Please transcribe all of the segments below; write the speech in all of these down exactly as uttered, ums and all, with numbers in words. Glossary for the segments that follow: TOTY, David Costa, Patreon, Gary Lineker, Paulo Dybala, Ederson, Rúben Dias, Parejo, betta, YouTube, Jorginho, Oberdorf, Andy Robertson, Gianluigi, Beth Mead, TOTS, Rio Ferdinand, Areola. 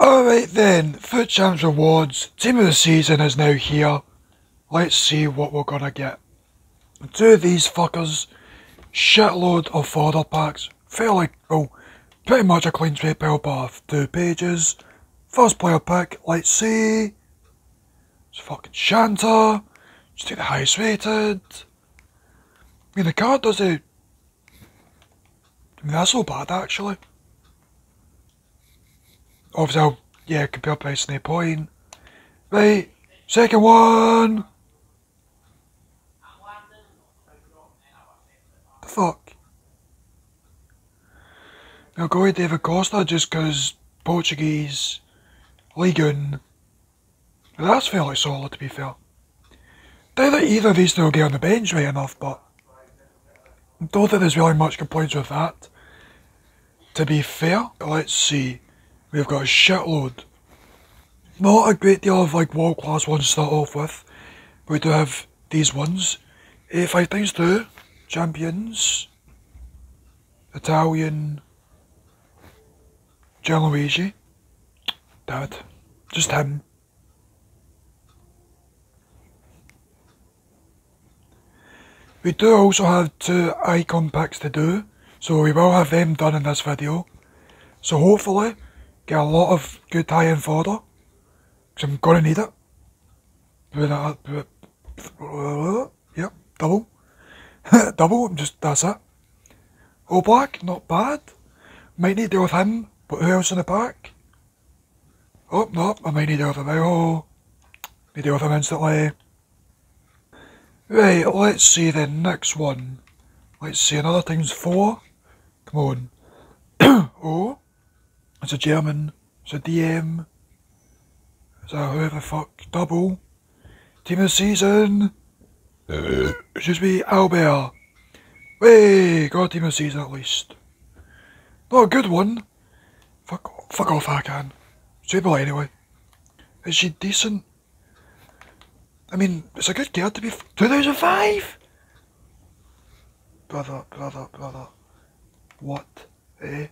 Alright then, Foot Champs Awards, Team of the Season is now here. Let's see what we're gonna get. Two of these fuckers, shitload of fodder packs, fairly, well, pretty much a clean sweep help of two pages. First player pick, let's see. It's fucking Shanta, just take the highest rated. I mean, the card does it. I mean, that's so bad actually. Obviously, I'll, yeah, compare price and a point. Right, second one! The fuck? Now go with David Costa just because Portuguese, Ligun. That's fairly solid to be fair. Doubt that either of these two will get on the bench right enough, but I don't think there's really much complaints with that. To be fair, let's see. We've got a shitload. Not a great deal of like world class ones to start off with. But we do have these ones. eighty-five times two. Champions. Italian. Gianluigi. Damn it. Just him. We do also have two icon picks to do. So we will have them done in this video. So hopefully get a lot of good high-end fodder, because I'm going to need it. Yep, double. Double, I'm just, that's it. All black, not bad. Might need to deal with him, but who else in the pack? Oh, no, I might need to deal with him. Oh, need to deal with him instantly. Right, let's see the next one. Let's see, another times four. Come on. Oh. It's a German, it's a D M, it's a whoever the fuck, double, Team of the Season, excuse me, Albert. Hey, got a Team of the Season at least. Not a good one. Fuck off, fuck off I can. Stable anyway. Is she decent? I mean, it's a good card to be two thousand five? Brother, brother, brother. What? Eh?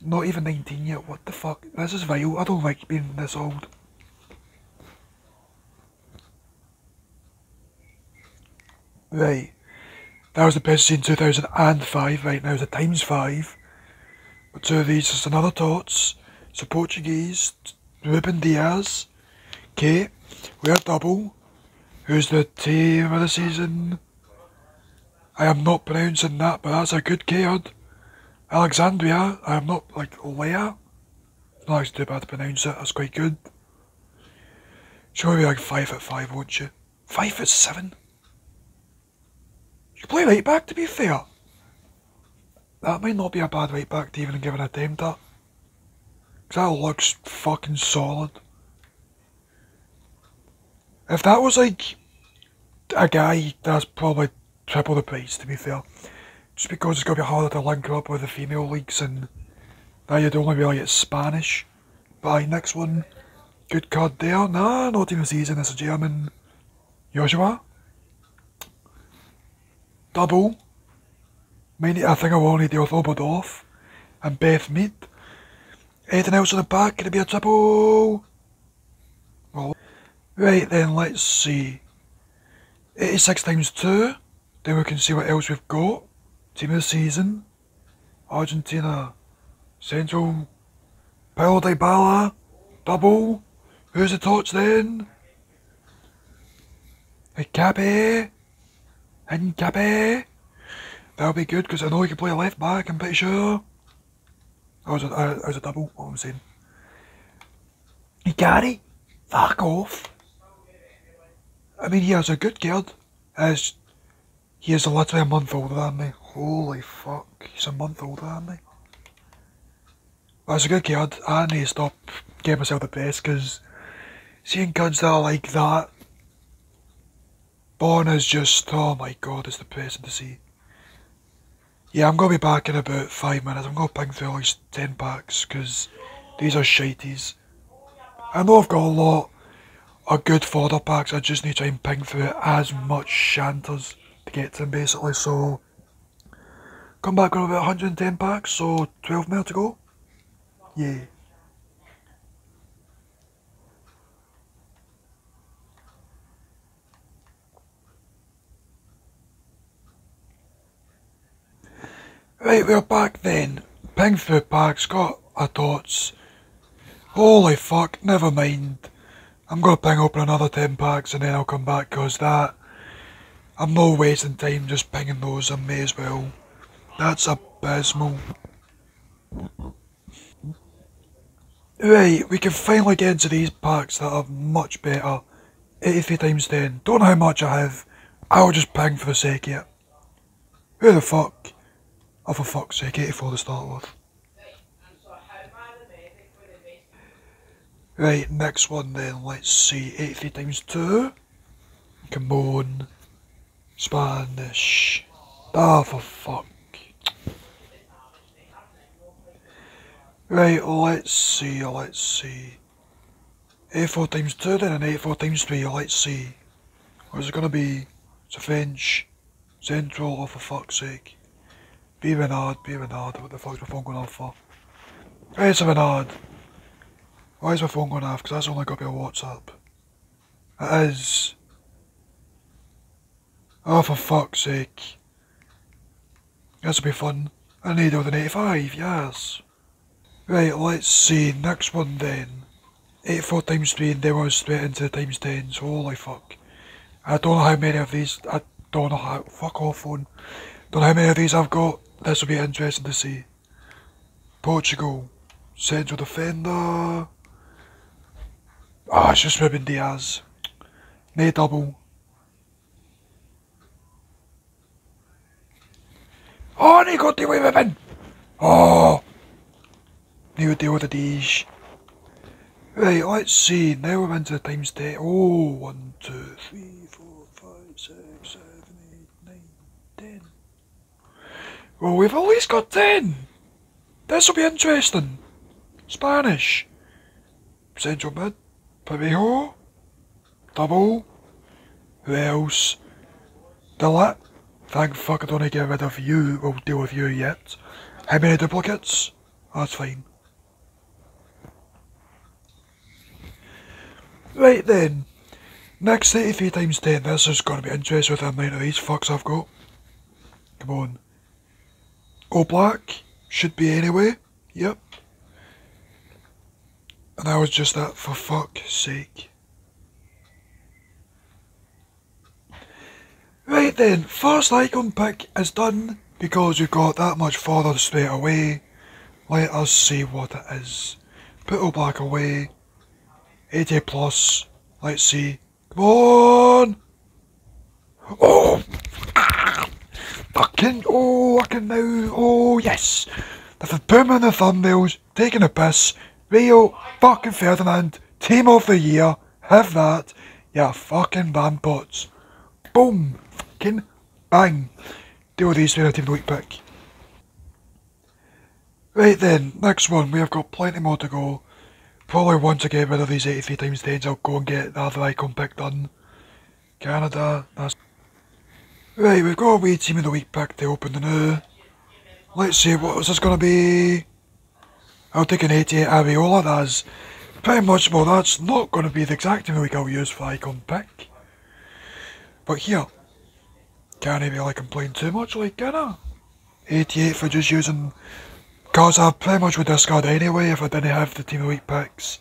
Not even nineteen yet, what the fuck? This is vile, I don't like being this old. Right, that was the best scene in two thousand five, right now it's a times five. But two of these, it's another Tots, it's a Portuguese, Rúben Dias, Kate, we're double, who's the Team of the Season? I am not pronouncing that, but that's a good card. Alexandria, I'm not like Leia. It's not actually too bad to pronounce it, that's quite good. She'll be like five foot five, won't she? Five foot seven? You can play right back to be fair. That might not be a bad right back to even give an attempt at. Because that looks fucking solid. If that was like a guy, that's probably triple the price to be fair. Just because it's going to be harder to link her up with the female leagues and now you'd only really get Spanish. But aye, next one. Good card there. Nah, not even season, it's a German. Joshua. Double. Many, I think I will only deal with Oberdorf and Beth Mead. Anything else in the back? Could it be a triple? Well, right then, let's see. eighty-six times two. Then we can see what else we've got. Team of the Season, Argentina, Central, Paulo Dybala, double, who's the Tots then? Icapé, Icapé, that'll be good because I know he can play left back, I'm pretty sure. That was a, that was a double, what I'm saying. Gary, fuck off. I mean, he has a good card, as he is literally a month older than me. Holy fuck, he's a month older than me. That's a good card. I need to stop getting myself depressed because seeing cards that are like that, Born is just, oh my god, it's depressing to see. Yeah, I'm going to be back in about five minutes. I'm going to ping through at least ten packs because these are shities. I know I've got a lot of good fodder packs, I just need to try and ping through as much shanters to get to them basically, so come back with about one hundred and ten packs, so twelve mil to go. Yeah. Right, we're back then. Pingfu Park's got a tots. Holy fuck, never mind. I'm going to ping open another ten packs and then I'll come back because that... I'm not wasting time just pinging those, I may as well. That's abysmal. Right, we can finally get into these packs that are much better. eighty-three times ten. Don't know how much I have. I'll just ping for the sake of it. Who the fuck? Oh, for fuck's sake, eighty-four to start with. Right, next one then, let's see. eighty-three times two. Come on. Spanish. Ah, for fuck. Right, let's see, let's see. eighty-four times two then and eighty-four times three, let's see. What is it going to be? It's a French. Central, oh for fuck's sake. Be Renard, be Renard, what the fuck's my phone going off for? Hey, it's a Renard. Why is my phone going off? Because that's only got to be a WhatsApp. It is. Oh, for fuck's sake. This'll be fun. I need all the eighty-five, yes. Right, let's see. Next one then. eighty-four times three and then we're straight into the times tens. Holy fuck. I don't know how many of these. I don't know how. Fuck off, phone. Don't know how many of these I've got. This'll be interesting to see. Portugal. Central defender. Ah, oh, it's just Rúben Dias. Nay double. Oh, and he got deal with Rúben. Oh, he would deal with the Dias. Right, let's see. Now we're into the times ten. Oh, one, two, three, four, five, six, seven, eight, nine, ten. Well, we've at least got ten. This will be interesting. Spanish. Central mid. Parejo. Double. Who else? Dillett. Thank fuck I don't need to get rid of you. We'll deal with you yet. How many duplicates? That's fine. Right then. Next eighty-three times ten. This is going to be interesting with the amount of these fucks I've got. Come on. All black. Should be anyway. Yep. And that was just that for fuck's sake. Right then, first icon pick is done because we've got that much further straight away. Let us see what it is. Put all black away. eighty plus. Let's see. Come on! Oh! Ah. Fucking, oh, I can now, oh, yes. The boom in the thumbnails, taking a piss. Rio fucking Ferdinand, team of the year, have that, yeah, fucking bambots. Boom, fucking bang. Deal with these three in a team of the week pick. Right then, next one, we have got plenty more to go. Probably once I get rid of these eighty-three times tens, I'll go and get the other icon pick done. Canada, that's... Right, we've got a wee team of the week pick to open the new. Let's see, what is this going to be? I'll take an eighty-eight Areola, that's pretty much, well that's not going to be the exact team of the week I'll use for icon pick. But here, can't even really complain too much, like, can I? eighty-eight for just using cards I pretty much would discard anyway if I didn't have the team of the week picks.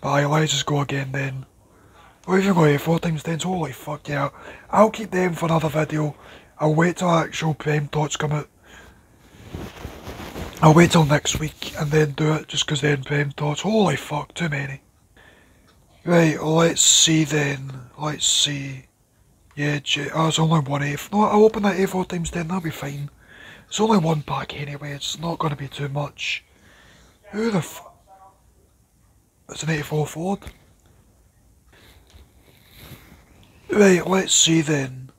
But aye, let's just go again then. We've even got eighty-four times ten, holy fuck yeah. I'll keep them for another video. I'll wait till actual Prem Tots come out. I'll wait till next week and then do it just because then Prem Tots. Holy fuck, too many. Right, let's see then. Let's see. Yeah, oh, it's only one eighth. No, I'll open that eighty-four times ten, that'll be fine. It's only one pack anyway, it's not going to be too much. Who the fuck? It's an eighty-four Ford. Right, let's see then.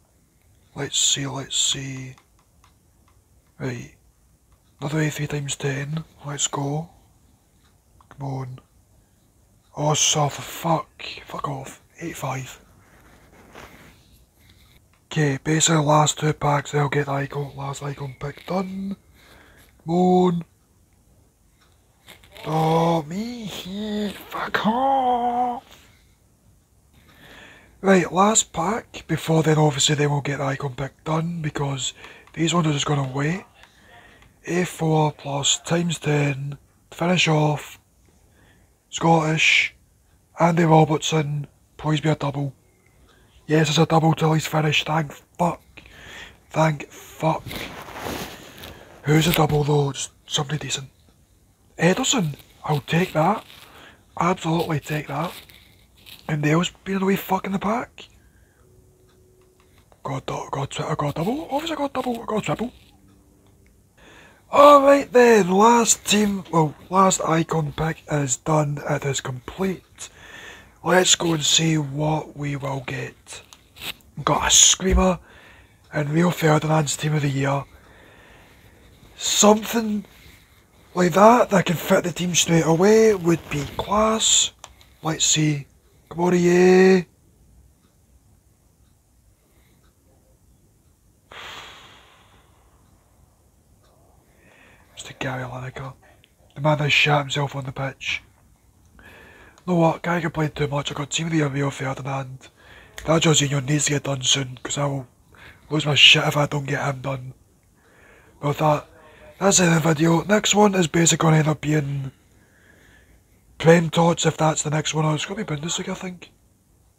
Let's see, let's see. Right. Another eighty-three times ten. Let's go. Come on. Oh, so for fuck. Fuck off. eighty-five. Okay, basically last two packs, they'll get the icon, last icon pick done. Come on. Oh, me. Fuck off. Right, last pack, before then obviously then we'll get the icon pick done because these ones are just going to wait. A four plus times ten to finish off. Scottish, Andy Robertson, please be a double. Yes, it's a double till he's finished, thank fuck. Thank fuck. Who's a double though? Just somebody decent. Ederson, I'll take that. Absolutely take that. And they always been a wee fuck in the pack. Got do got I got double. Obviously I got double, I got triple. Alright then, last team, well, last icon pick is done, it is complete. Let's go and see what we will get. Got a screamer in Rio Ferdinand's Team of the Year. Something like that that can fit the team straight away would be class. Let's see. Come on, E A. Mister Gary Lineker, the man that shot himself on the pitch. You know what, can't complain too much. I got Team of the Year Rio Ferdinand. That Jorginho needs to get done soon, because I will lose my shit if I don't get him done. Well, that, that's it in the video. Next one is basically going to end up being Prem Tots, if that's the next one, or it's going to be Bundesliga, I think.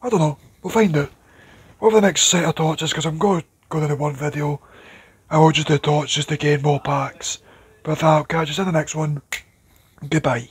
I don't know, we'll find out. Over the next set of Tots is, because I'm going to go into one video, I will just do Tots just to gain more packs. But with that, I'll catch you in the next one. Goodbye.